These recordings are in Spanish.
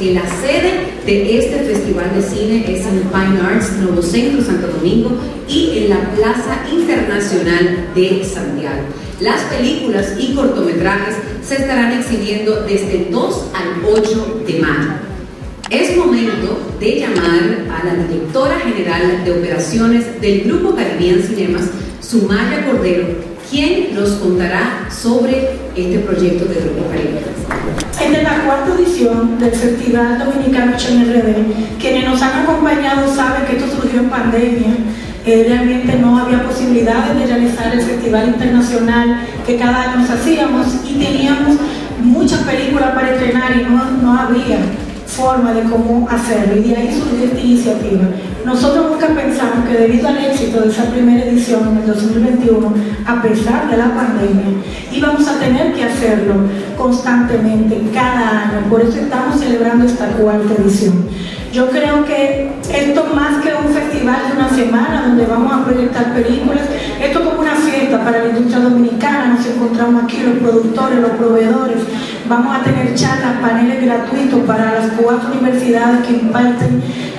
La sede de este festival de cine es en Fine Arts Nuevo Centro Santo Domingo y en la Plaza Internacional de Santiago. Las películas y cortometrajes se estarán exhibiendo desde el 2 al 8 de mayo. Es momento de llamar a la directora general de operaciones del Grupo Caribbean Cinemas, Sumaya Cordero, quien nos contará sobre este proyecto de Grupo Caribbean. Esta es la cuarta edición del Festival Dominicano Hecho En RD. Quienes nos han acompañado saben que esto surgió en pandemia. Realmente no había posibilidades de realizar el festival internacional que cada año hacíamos y teníamos muchas películas para estrenar y no había forma de cómo hacerlo, y de ahí surgió esta iniciativa. Nosotros nunca pensamos que debido al éxito de esa primera edición en el 2021, a pesar de la pandemia, íbamos a tener que hacerlo constantemente, cada año. Por eso estamos celebrando esta cuarta edición. Yo creo que esto, más que un festival de una semana donde vamos a proyectar películas, esto es como una fiesta para la industria dominicana. Nos encontramos aquí los productores, los proveedores, vamos a tener charlas, paneles gratuitos para las 4 universidades que imparten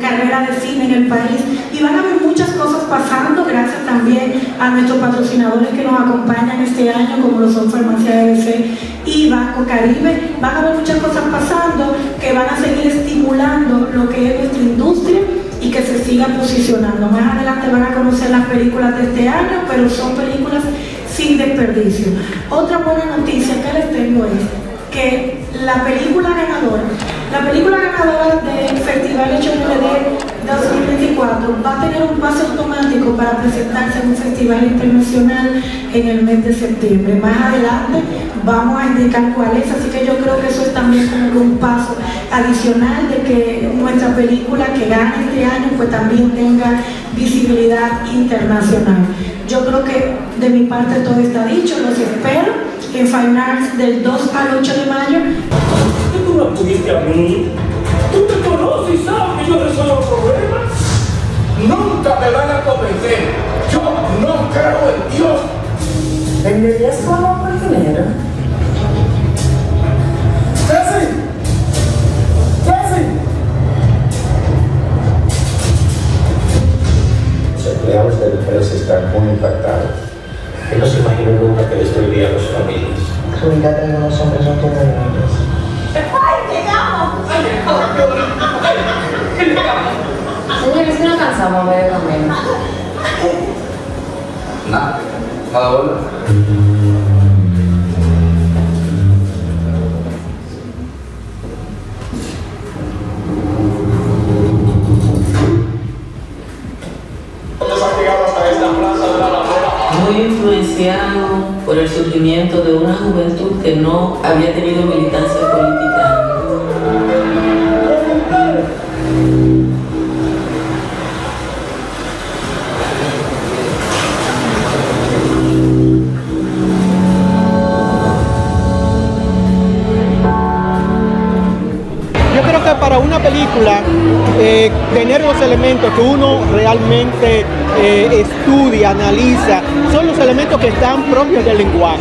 carreras de cine en el país, y van a haber muchas cosas pasando gracias también a nuestros patrocinadores que nos acompañan este año, como lo son Farmacia ABC y Banco Caribe. Van a haber muchas cosas pasando que van a seguir estimulando lo que es nuestra industria y que se siga posicionando. Más adelante van a conocer las películas de este año, pero son películas sin desperdicio. Otra buena noticia que les tengo es que la película ganadora del Festival Hecho En RD 2024 va a tener un pase automático para presentarse en un festival internacional en el mes de septiembre. Más adelante vamos a indicar cuál es, así que yo creo que eso es también como un paso adicional de que nuestra película que gana este año pues también tenga visibilidad internacional. Yo creo que de mi parte todo está dicho. Los espero en Fine Arts del 2 al 8 de mayo. ¿Tú no acudiste a mí? ¿Tú te conoces y sabes que yo resuelvo problemas? Nunca me van a convencer. Yo no creo en Dios. ¿Venderías tu amor por dinero? Empleados de la empresa están muy impactados. Que no se imaginan nunca que destruiría a las familias. Ubícate en unos hombres, no tienen hombres. ¡Ay, llegamos! Señores, ¿no alcanzamos a ver el camino? Nada, nada bueno. Influenciado por el surgimiento de una juventud que no había tenido militancia política. Yo creo que para una película tener los elementos que uno realmente estudia, analiza, son los elementos que están propios del lenguaje.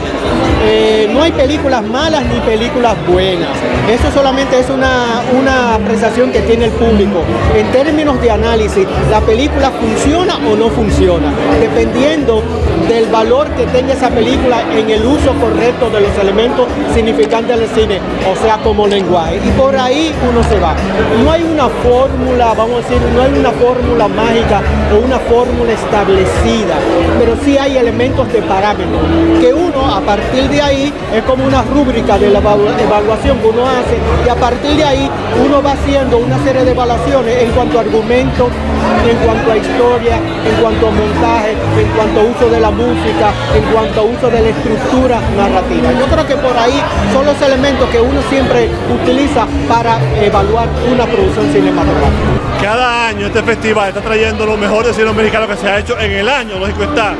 No hay películas malas ni películas buenas. Eso solamente es una apreciación que tiene el público. En términos de análisis, ¿la película funciona o no funciona? Dependiendo del valor que tenga esa película en el uso correcto de los elementos significantes del cine, o sea, como lenguaje. Y por ahí uno se va. No hay una fórmula, vamos a decir, no hay una fórmula mágica o una fórmula establecida, pero sí hay elementos de parámetros que uno, a partir de ahí, es como una rúbrica de la evaluación que uno hace, y a partir de ahí uno va haciendo una serie de evaluaciones en cuanto a argumentos, en cuanto a historia, en cuanto a montaje, en cuanto a uso de la música, en cuanto a uso de la estructura narrativa. Yo creo que por ahí son los elementos que uno siempre utiliza para evaluar una producción cinematográfica. Cada año este festival está trayendo lo mejor del cine dominicano que se ha hecho en el año, lógico está.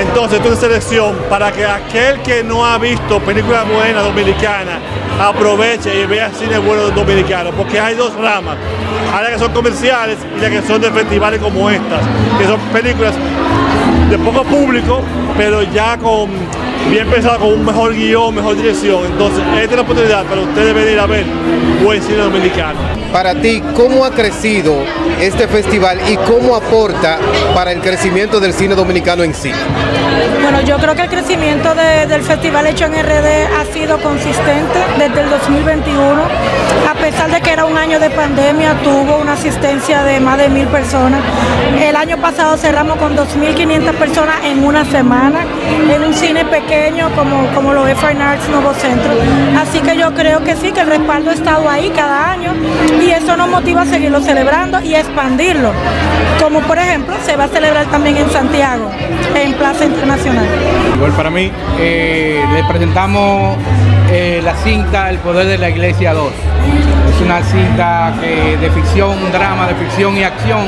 Entonces, esto es una selección para que aquel que no ha visto películas buenas dominicanas aproveche y vea cine bueno dominicano, porque hay dos ramas, hay las que son comerciales y las que son de festivales como estas, que son películas de poco público, pero ya con bien pensado, con un mejor guión, mejor dirección. Entonces, esta es la oportunidad para ustedes venir a ver buen cine dominicano. Para ti, ¿cómo ha crecido este festival y cómo aporta para el crecimiento del cine dominicano en sí? Bueno, yo creo que el crecimiento del Festival Hecho en RD ha sido consistente desde el 2021. A pesar de que era un año de pandemia, tuvo una asistencia de más de 1.000 personas. El año pasado cerramos con 2.500 personas en una semana, en un cine pequeño como lo es Fine Arts Nuevo Centro. Así que yo creo que sí, que el respaldo ha estado ahí cada año y eso nos motiva a seguirlo celebrando y a expandirlo. Como por ejemplo, se va a celebrar también en Santiago, en Plaza Internacional. Bueno, para mí, les presentamos la cinta El Poder de la Iglesia 2. Es una cinta de ficción, un drama de ficción y acción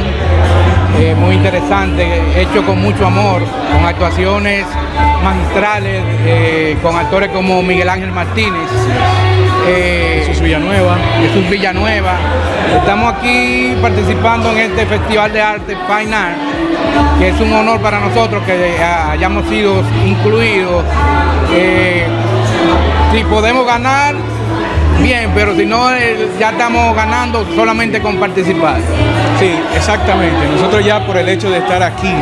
muy interesante, hecho con mucho amor, con actuaciones magistrales, con actores como Miguel Ángel Martínez, Jesús Villanueva. Estamos aquí participando en este Festival de Arte Fine Art, que es un honor para nosotros que hayamos sido incluidos. Si podemos ganar, bien, pero si no, ya estamos ganando solamente con participar. Sí, exactamente. Nosotros ya por el hecho de estar aquí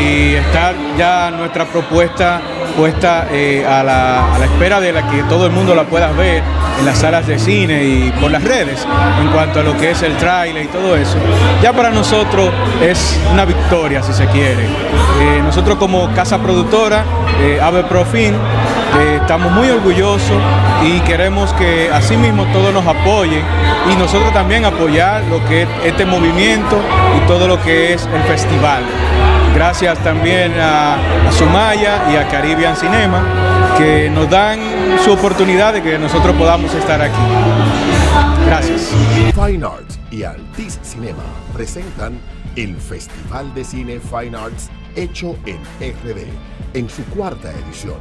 y estar ya nuestra propuesta puesta a la espera de la que todo el mundo la pueda ver en las salas de cine y por las redes, en cuanto a lo que es el tráiler y todo eso, ya para nosotros es una victoria, si se quiere. Nosotros como casa productora, Ave Profin, estamos muy orgullosos y queremos que así mismo todos nos apoyen y nosotros también apoyar lo que es este movimiento y todo lo que es el festival. Gracias también a Sumaya y a Caribbean Cinema, que nos dan su oportunidad de que nosotros podamos estar aquí. Gracias. Fine Arts y Altice Cinema presentan el Festival de Cine Fine Arts Hecho en RD, en su cuarta edición,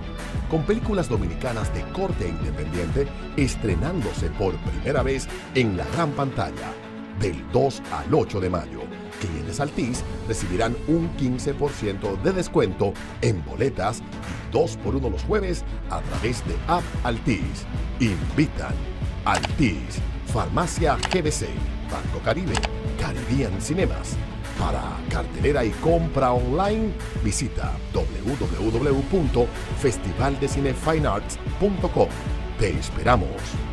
con películas dominicanas de corte independiente estrenándose por primera vez en la gran pantalla del 2 al 8 de mayo. Clientes Altice recibirán un 15% de descuento en boletas y 2x1 los jueves a través de App Altice. Invitan Altice, Farmacia GBC, Banco Caribe, Caribbean Cinemas. Para cartelera y compra online, visita www.festivaldecinecinefinearts.com. Te esperamos.